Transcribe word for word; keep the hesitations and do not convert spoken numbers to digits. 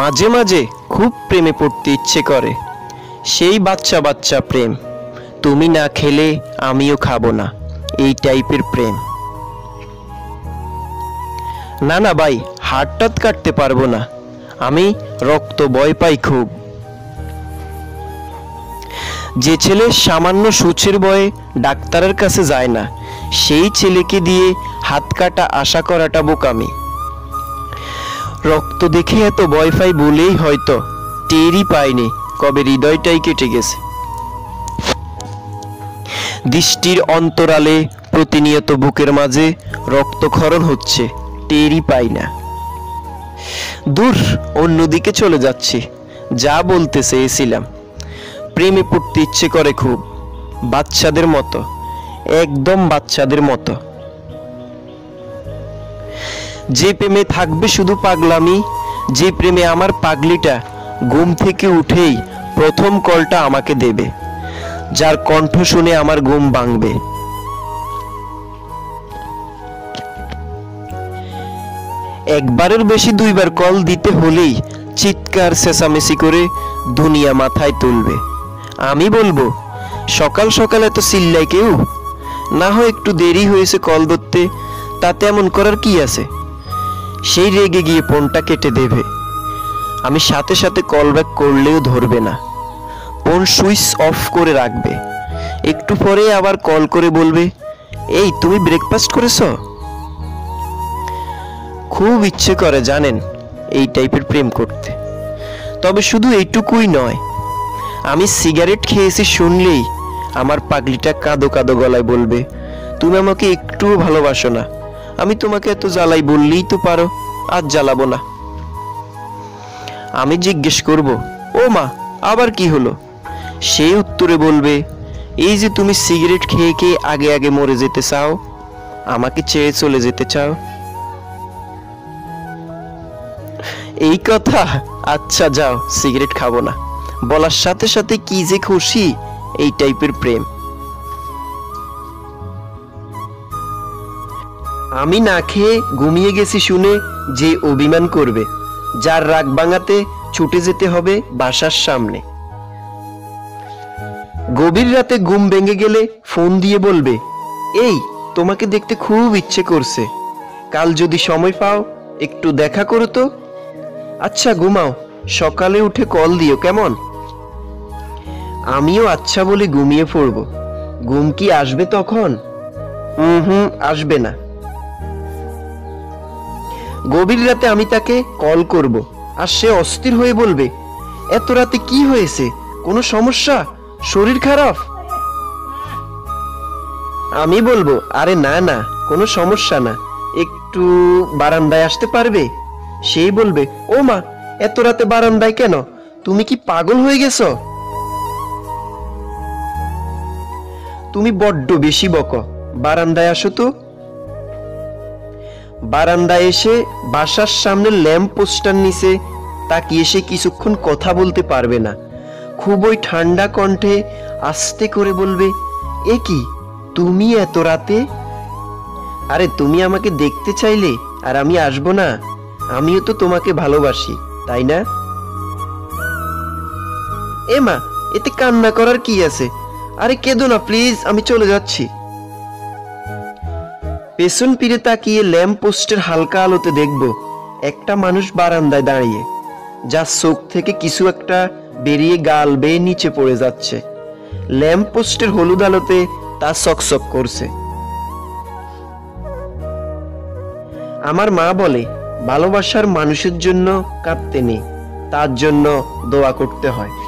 মাঝে মাঝে খুব প্রেমে পড়তে ইচ্ছে করে, সেই বাচ্চা বাচ্চা প্রেম, তুমি না খেলে আমিও খাবো না, এই টাইপের প্রেম। না না ভাই, হাড়টাত কাটতে পারবো না, আমি রক্ত ভয় পাই খুব। যে ছেলে সামান্য সূচের ভয়ে ডাক্তারের কাছে যায় না, সেই ছেলেকে দিয়ে হাত কাটা আশা করাটা বোকামি। রক্ত দেখে এত ভয় পাই বলেই হয়তো টেরই পাইনি কবে হৃদয়টাই কেটে গেছে। দৃষ্টির অন্তরালে প্রতিনিয়ত বুকের মাঝে রক্তক্ষরণ হচ্ছে, টেরই পাই না। দূর, অন্যদিকে চলে যাচ্ছি। যা বলতে চেয়েছিলাম, প্রেমে পড়তে ইচ্ছে করে খুব, বাচ্চাদের মতো, একদম বাচ্চাদের মতো। যে প্রেমে থাকবে শুধু পাগলামি, যে প্রেমে আমার পাগলিটা ঘুম থেকে উঠেই প্রথম কলটা আমাকে দেবে, যার কণ্ঠ শুনে আমার ঘুম ভাঙবে। একবারের বেশি দুইবার কল দিতে হলেই চিৎকার চেঁচামেচি করে দুনিয়া মাথায় তুলবে। আমি বলবো, সকাল সকাল এত চিল্লায় কেউ? না হয় একটু দেরি হয়েছে কল ধরতে, তাতে এমন করার কি আছে? সেই রেগে গিয়ে ফোনটা কেটে দেবে। আমি সাথে সাথে কল ব্যাক করলেও ধরবে না, ফোন সুইচ অফ করে রাখবে। একটু পরে আবার কল করে বলবে, এই তুমি ব্রেকফাস্ট করেছ? খুব ইচ্ছে করে জানেন এই টাইপের প্রেম করতে। তবে শুধু এইটুকুই নয়, আমি সিগারেট খেয়েছি শুনলেই আমার পাগলিটা কাঁদো কাঁদো গলায় বলবে, তুমি আমাকে একটুও ভালোবাসো না, আমি তোমাকে এত জ্বালাই বললেই তো পারো, আজ জ্বালাবো না। আমি জিজ্ঞেস করব, ও মা আবার কি হলো? সে উত্তরে বলবে, এই যে তুমি সিগারেট খেয়ে খেয়ে আগে আগে মরে যেতে চাও, আমাকে ছেড়ে চলে যেতে চাও। এই কথা, আচ্ছা যাও সিগারেট খাবো না, বলার সাথে সাথে কি যে খুশি। এই টাইপের প্রেম। আমি না খেয়ে ঘুমিয়ে গেছি শুনে যে অভিমান করবে, যার রাগ ভাঙাতে ছুটে যেতে হবে বাসার সামনে। গভীর রাতে ঘুম ভেঙে গেলে ফোন দিয়ে বলবে, এই তোমাকে দেখতে খুব ইচ্ছে করছে, কাল যদি সময় পাও একটু দেখা করো তো। আচ্ছা ঘুমাও, সকালে উঠে কল দিও কেমন? আমিও আচ্ছা বলে ঘুমিয়ে পড়ব। ঘুম কি আসবে তখন? হুম হুম আসবে না। গভীর রাতে আমি তাকে কল করব, আর সে অস্থির হয়ে বলবে, এত রাতে কি হয়েছে, কোনো সমস্যা, শরীর খারাপ? আমি বলবো, আরে না না কোনো সমস্যা না, একটু বারান্দায় আসতে পারবে? সে বলবে, ও মা এত রাতে বারান্দায় কেন, তুমি কি পাগল হয়ে গেছো? তুমি বড্ড বেশি বকো, বারান্দায় আসো তো। বারান্দায় এসে বাসার সামনে ল্যাম্প পোস্টার নিচে তাকিয়ে সে কিছুক্ষণ কথা বলতে পারবে না, খুবই ঠান্ডা কণ্ঠে আস্তে করে বলবে, এ কি তুমি এত রাতে? আরে তুমি আমাকে দেখতে চাইলে আর আমি আসবো না? আমিও তো তোমাকে ভালোবাসি, তাই না? এ মা এতে কান্না করার কি আছে, আরে কেঁদো না প্লিজ, আমি চলে যাচ্ছি। পেছন ফিরে তাকিয়ে ল্যাম্প পোস্টের হালকা আলোতে দেখব একটা মানুষ বারান্দায় দাঁড়িয়ে, যার চোখ থেকে কিছু একটা বেরিয়ে গাল বেয়ে নিচে পড়ে যাচ্ছে। ল্যাম্প পোস্টের হলুদ আলোতে তা চকচক করছে। আমার মা বলে, ভালোবাসার মানুষের জন্য কাঁদতে নেই, তার জন্য দোয়া করতে হয়।